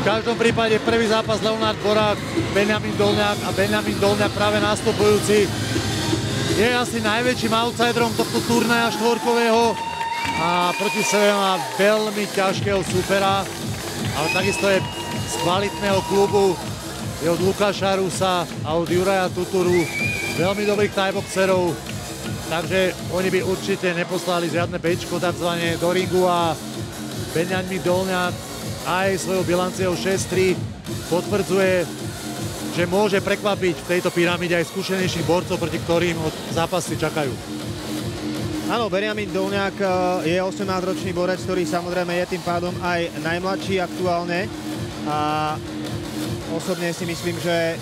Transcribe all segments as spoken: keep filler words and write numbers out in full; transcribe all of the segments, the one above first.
V každom prípade prvý zápas Leonard Borák, Benjamin Dolniak a Benjamin Dolniak práve nastupujúci je asi najväčším outsiderom tohto turnaja štvorkového a proti sebe má veľmi ťažkého supera, ale takisto je z kvalitného klubu, je od Lukáša Rusa a od Juraja Tuturu, veľmi dobrých tajboxerov, takže oni by určite neposlali žiadne bečko takzvané do ringu a Benjamin Dolniak aj svojou bilanciou šesť tri potvrdzuje, že môže prekvapiť v tejto pyramíde aj skúsenejších borcov, proti ktorým od zápasy čakajú. Áno, Benjamin Dolniak je osemnásťročný borec, ktorý samozrejme je tým pádom aj najmladší aktuálne a osobne si myslím, že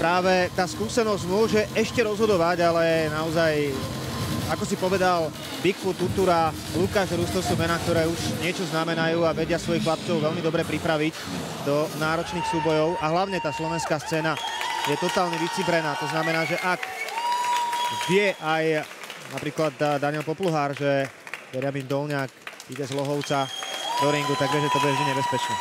práve tá skúsenosť môže ešte rozhodovať, ale naozaj, ako si povedal, Wai Khru, Tutura, Lukáš Rus, to sú mená, ktoré už niečo znamenajú a vedia svojich chlapcov veľmi dobre pripraviť do náročných súbojov. A hlavne tá slovenská scéna je totálne vycibrená. To znamená, že ak vie aj napríklad Daniel Popluhár, že Benjamin Dolniak ide z Hlohovca do ringu, tak vie, že to bude vždy nebezpečné.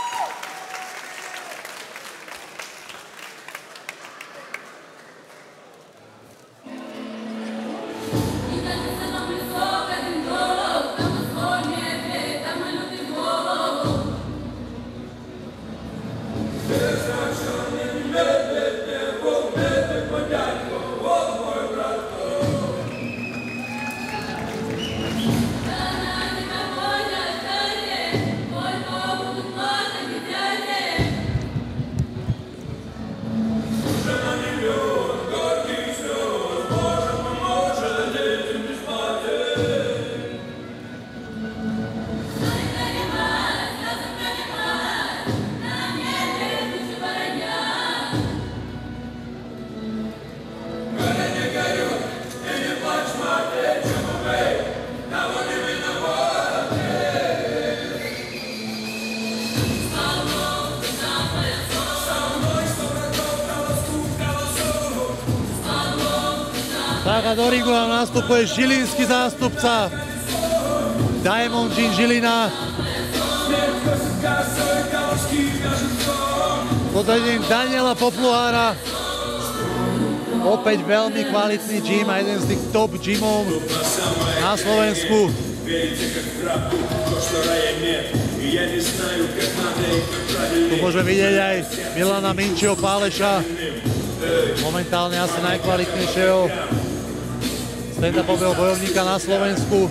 A do ringu nám nastupuje žilinský zástupca Diamond Gym Žilina pod vedením Daniela Popluhára. Opäť veľmi kvalitný gym a jeden z tých top gymov na Slovensku. Tu môžeme vidieť aj Milana Minčího Páleša, momentálne asi najkvalitnejšieho stand-upového bojovníka na Slovensku.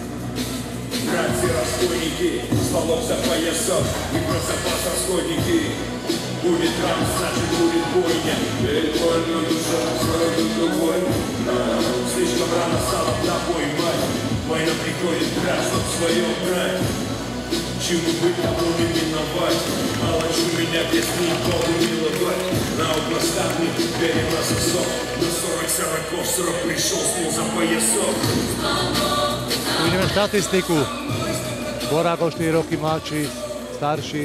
Uvidíme štatistiku. Borák o štyri roky mladší, starší.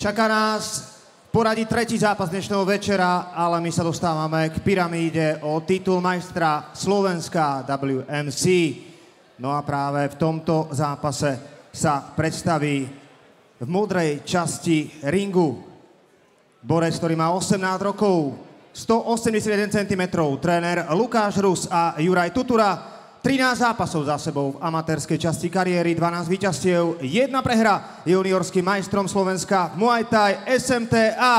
Čaká nás poradí tretí zápas dnešného večera, ale my sa dostávame k pyramíde o titul majstra Slovenska W M C. No a práve v tomto zápase sa predstaví v modrej časti ringu borec, ktorý má osemnásť rokov, stoosemdesiatjeden centimetrov, tréner Lukáš Rus a Juraj Tutura. trinásť zápasov za sebou v amatérskej časti kariéry, dvanásť víťazstiev, jedna prehra, juniorským majstrom Slovenska v Muay Thai S M T A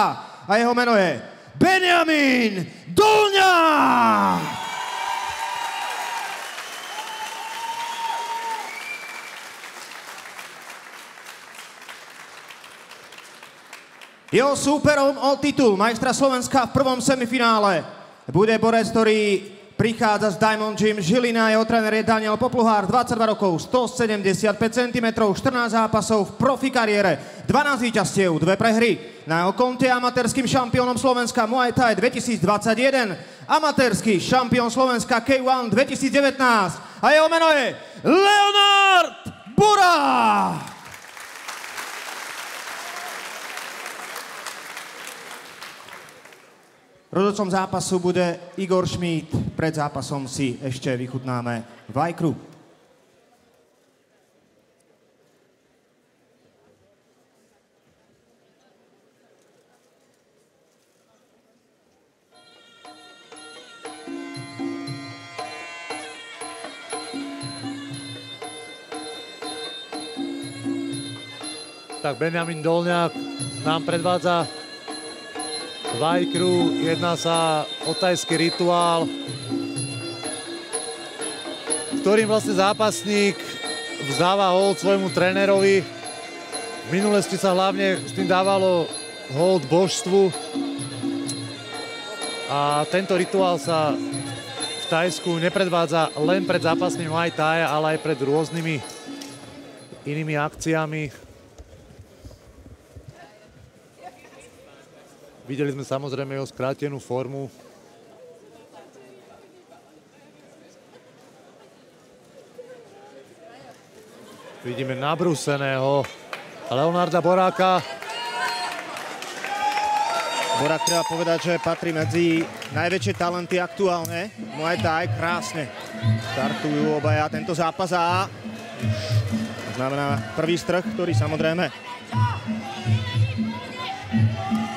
a jeho meno je Benjamin Dolniak! Jeho súperom o titul majstra Slovenska v prvom semifinále bude borec, ktorý prichádza z Diamond Gym Žilina, jeho tréner je Daniel Popluhár, dvadsaťdva rokov, stosedemdesiatpäť centimetrov, štrnásť zápasov v profi kariére, dvanásť víťazstiev, dve prehry. Na jeho konte je amatérským šampiónom Slovenska Muay Thai dvetisícdvadsaťjeden, amatérsky šampión Slovenska K jeden dvetisícdevätnásť a jeho meno je Leonard Borák! Rozhodcom zápasu bude Igor Šmíd. Pred zápasom si ešte vychutnáme Wai Khru. tak Benjamin Dolniak nám predvádza Wai Khru, jedná sa o thajský rituál, ktorým vlastne zápasník vzdáva hold svojmu trénerovi. V minulosti sa hlavne s tým dávalo hold božstvu a tento rituál sa v Thajsku nepredvádza len pred zápasmi Muay Thai, ale aj pred rôznymi inými akciami. Videli sme samozrejme jeho skrátenú formu. Vidíme nabruseného Leonarda Boráka. Borák, treba povedať, že patrí medzi najväčšie talenty aktuálne. Muay Thai krásne startujú obaja tento zápas a to znamená prvý strh, ktorý samozrejme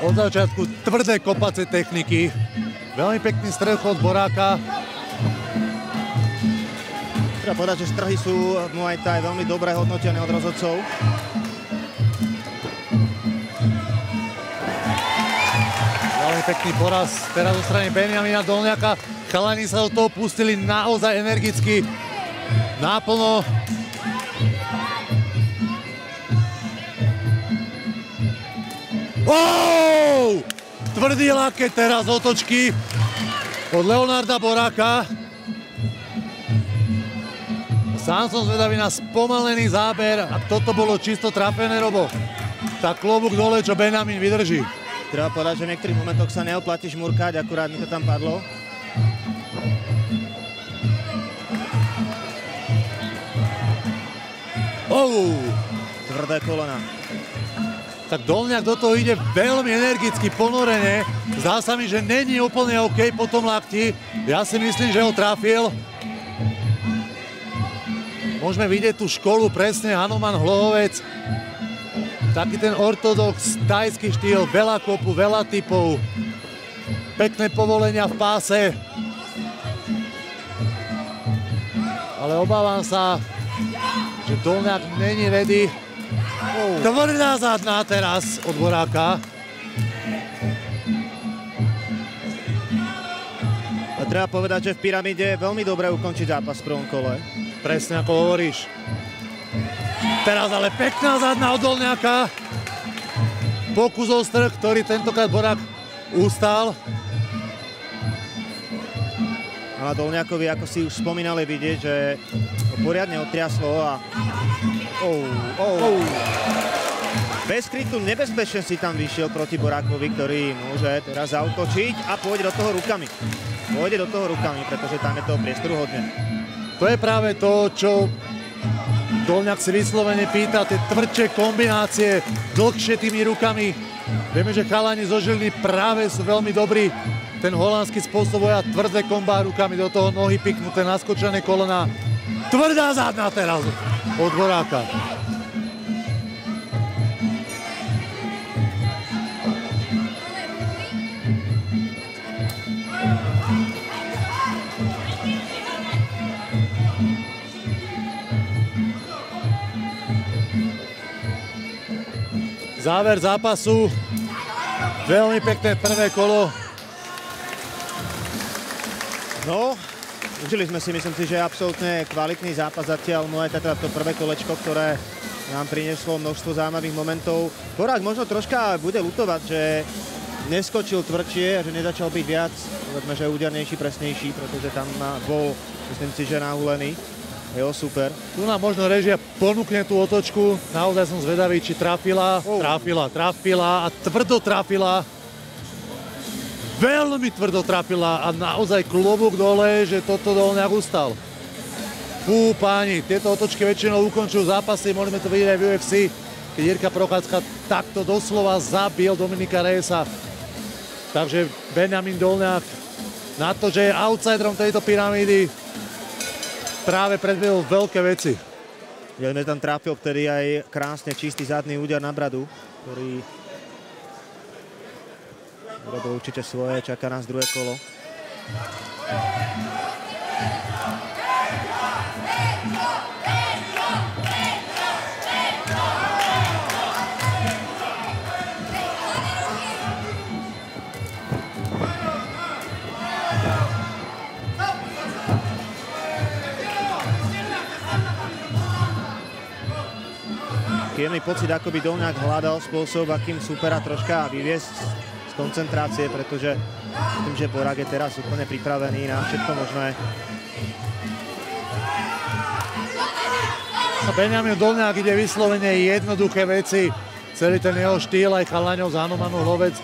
od začiatku tvrdé kopacie techniky. Veľmi pekný strh od Boráka. Treba povedať, že strhy sú v Muay Thai veľmi dobre hodnotené od rozhodcov. Veľmi pekný poraz teraz zo strany Benjamina Dolniaka. Chalani sa do toho pustili naozaj energicky, náplno. Oh! Tvrdý lakeť teraz otočky od Leonarda Boráka. Sám som zvedavý na spomalený záber a toto bolo čisto trafené, Robo. Tak klobúk dole, čo Benjamin vydrží. Treba povedať, že v niektorých momentoch sa neoplatí žmurkať, akurát mi to tam padlo. Oh! Tvrdé kolena. Tak Dolniak do toho ide veľmi energicky, ponorene. Zdá sa mi, že není úplne OK po tom lakti. Ja si myslím, že ho trafil. Môžeme vidieť tú školu presne, Hanuman Hlohovec. Taký ten ortodox, thajský štýl, veľa kopu, veľa typov. Pekné povolenia v páse. Ale obávam sa, že Dolniak není ready. Oh. Tvrdá zadná teraz od Boráka. A treba povedať, že v pyramíde je veľmi dobre ukončiť zápas v prvom kole. Presne ako hovoríš. Teraz ale pekná zadná od Dolniaka. Pokus o strh, ktorý tentokrát Borák ustal. A Dolniakovi, ako si už spomínali, vidieť, že ho poriadne otriaslo a oh, oh. Oh. Bez krytu nebezpečne si tam vyšiel proti Borákovi, ktorý môže teraz zautočiť a pôjde do toho rukami. Pôjde do toho rukami, pretože tam je toho priestoru hodne. To je práve to, čo Dolniak si vyslovene pýta, tie tvrdšie kombinácie, dlhšie tými rukami. Vieme, že chalani zo Žiliny práve sú veľmi dobrí. Ten holandský spôsob boja, tvrdé kombá rukami, do toho nohy piknuté, naskočené kolena. Tvrdá zadná teraz od Boráka. Záver zápasu. Veľmi pekné prvé kolo. No, užili sme si, myslím si, že je absolútne kvalitný zápas zatiaľ. No aj teda to prvé kolečko, ktoré nám prinieslo množstvo zaujímavých momentov. Borák možno troška bude lutovať, že neskočil tvrdšie a že nezačal byť viac, vedme, že údernejší, presnejší, pretože tam bol, myslím si, že nahulený. Jo, super. Tu nám možno režia ponúkne tú otočku. Naozaj som zvedavý, či trafila. Oh. Trafila, trafila a tvrdo trafila. Veľmi tvrdo trafila a naozaj klobúk dole, že toto Dolniak ustal. Fú, páni, tieto otočky väčšinou ukončujú zápasy, môžeme to vidieť aj v U F C, keď Jiří Procházka takto doslova zabil Dominika Reyesa. Takže Benjamin Dolniak na to, že je outsiderom tejto pyramídy, práve predvedol veľké veci. Jelme tam trápil vtedy aj krásne čistý zadný úder na bradu, ktorý robil určite svoje, čaká nás druhé kolo. Jemný pocit, ako by Dolniak hľadal spôsob, akým supera troška vyviesť z koncentrácie, pretože tým, že Borák je teraz úplne pripravený na všetko možné. Benjamin Dolniak ide vyslovene jednoduché veci. Celý ten jeho štýl aj chalaňov z Hanumanu Hlohovec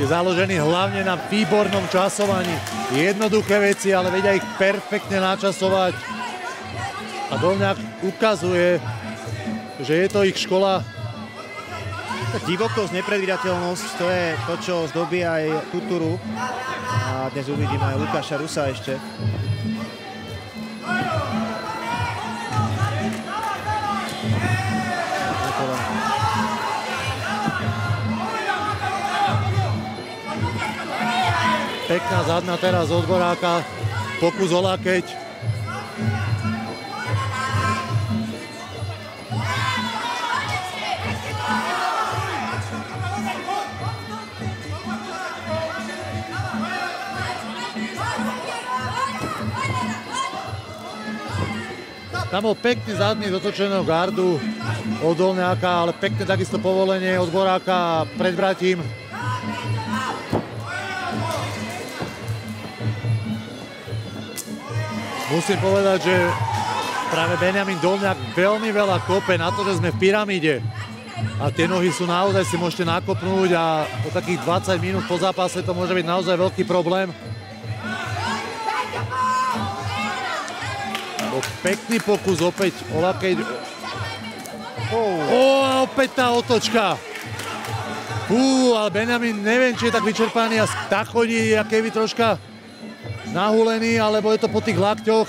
je založený hlavne na výbornom časovaní. Jednoduché veci, ale vedia ich perfektne načasovať. A Dolniak ukazuje, že je to ich škola. Divokosť, nepredvídateľnosť, to je to, čo zdobí aj Tuturu. A dnes uvidíme aj Lukáša Rusa ešte. Pekná zadná teraz od Boráka, pokus o lakeť. Tam bol pekný zadný dotočeného gardu od Dolniaka, ale pekné takisto povolenie od Boráka pred bratím. Musím povedať, že práve Benjamin Dolniak veľmi veľa kope na to, že sme v pyramíde. A tie nohy sú naozaj, si môžete nakopnúť a po takých dvadsať minút po zápase to môže byť naozaj veľký problém. O, pekný pokus opäť o lakeť. O, a opäť tá otočka. Fú, ale Benjamin neviem, či je tak vyčerpaný a tak chodí, aké by troška nahulený, alebo je to po tých lakťoch.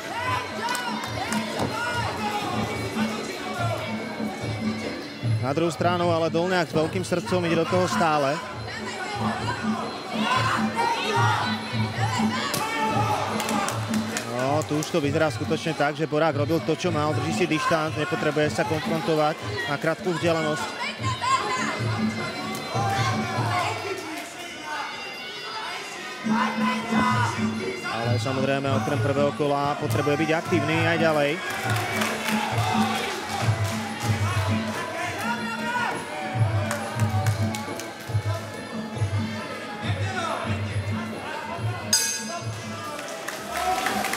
Na druhú stranu, ale Dolniak s veľkým srdcom ide do toho stále. No, tu už to vyzerá skutočne tak, že Borák robil to, čo mal. Drží si dištant, nepotrebuje sa konfrontovať na krátku vzdialenosť. Ale samozrejme, okrem prvého kola potrebuje byť aktívny aj ďalej.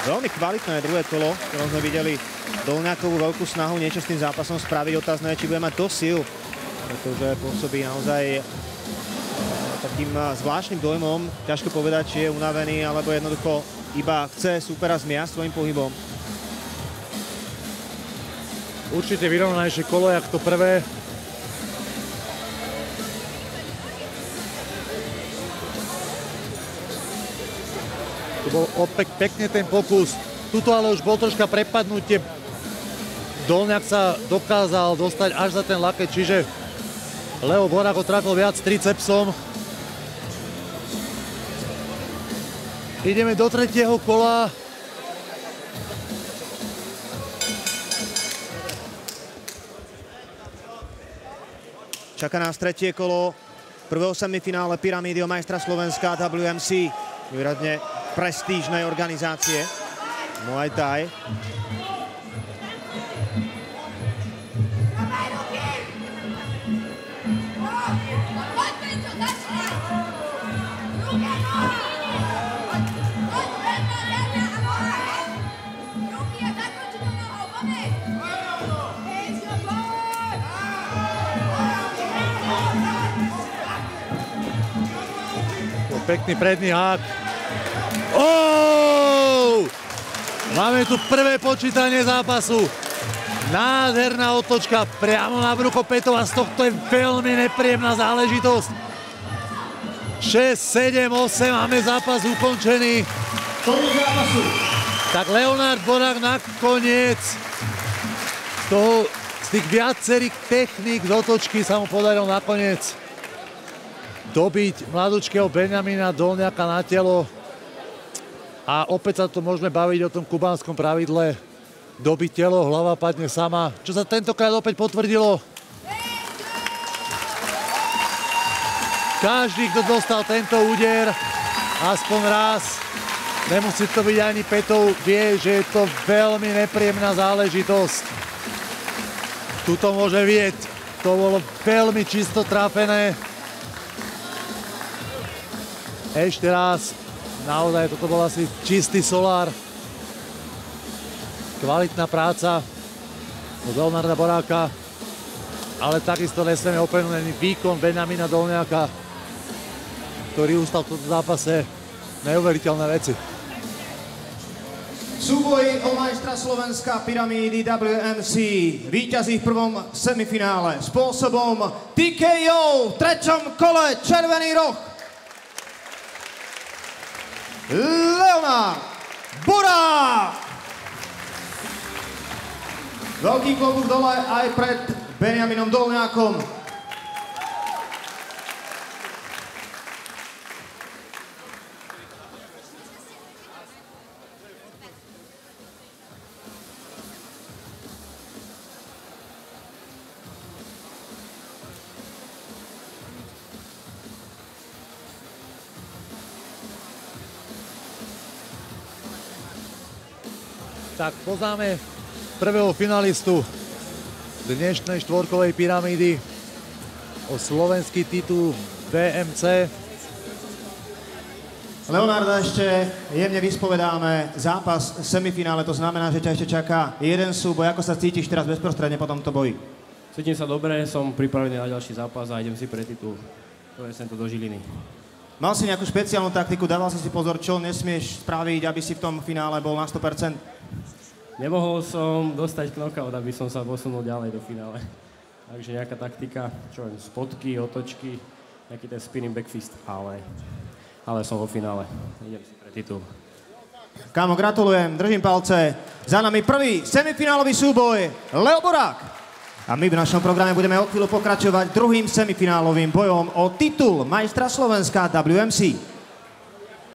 Veľmi kvalitné druhé kolo, ktoré sme videli Dolniakovú veľkú snahu niečo s tým zápasom spraviť. Otázne je, či bude mať dosť síl, pretože pôsobí naozaj takým zvláštnym dojmom, ťažko povedať, či je unavený, alebo jednoducho iba chce supera zmiasť svojím pohybom. Určite vyrovnanejšie kolo, jak to prvé. Tu bol opäť pekne ten pokus. Tuto ale už bol troška prepadnutie. Dolniak sa dokázal dostať až za ten lakeť, čiže Leo Borák ho trafil viac tricepsom. Ideme do tretieho kola. Čaká nás tretie kolo prvého semifinále pyramídy o majstra Slovenska W M C, výrazne prestížnej organizácie Muay Thai. Pekný predný hák. Ooooooo! Máme tu prvé počítanie zápasu. Nádherná otočka priamo na brucho Petova. Z tohto je veľmi nepríjemná záležitosť. šesť, sedem, osem, máme zápas ukončený. Tak Leonard Borák nakoniec toho, z tých viacerých techník z otočky sa mu podaril nakoniec dobiť mladúčkeho Benjamina Dolniaka na telo a opäť sa tu môžeme baviť o tom kubánskom pravidle dobiť telo, hlava padne sama, čo sa tentokrát opäť potvrdilo. Každý, kto dostal tento úder aspoň raz, nemusí to byť ani Petov, vie, že je to veľmi nepríjemná záležitosť. Tuto môže vieť, to To bolo veľmi čisto trápené. Ešte raz. Naozaj, toto bol asi čistý solár. Kvalitná práca od Leonarda Boráka, ale takisto nesmieme opomenúť ani výkon Benjamina Dolniaka, ktorý ustal v tomto zápase neuveriteľné veci. Súboj o majstra Slovenska pyramídy W M C víťazí v prvom semifinále spôsobom T K O v treťom kole Červený roh Leonard Borák. Veľký klobúk dole aj pred Benjaminom Dolniakom. Tak poznáme prvého finalistu dnešnej štvorkovej pyramídy o slovenský titul W M C. Leonarda ešte jemne vyspovedáme zápas v semifinále, to znamená, že ťa ešte čaká jeden súboj. Ako sa cítiš teraz bezprostredne po tomto boji? Cítim sa dobre, som pripravený na ďalší zápas a idem si pre titul. To je sem to do Žiliny. Mal si nejakú špeciálnu taktiku, dával si si pozor, čo nesmieš spraviť, aby si v tom finále bol na sto percent? Nemohol som dostať knockout, aby som sa posunul ďalej do finále. Takže nejaká taktika, čo len spotky, otočky, nejaký ten spinning back fist, ale, ale som vo finále. Idem si pre titul. Kámo, gratulujem, držím palce. Za nami prvý semifinálový súboj, Leo Borák. A my v našom programe budeme o chvíľu pokračovať druhým semifinálovým bojom o titul majstra Slovenska W M C.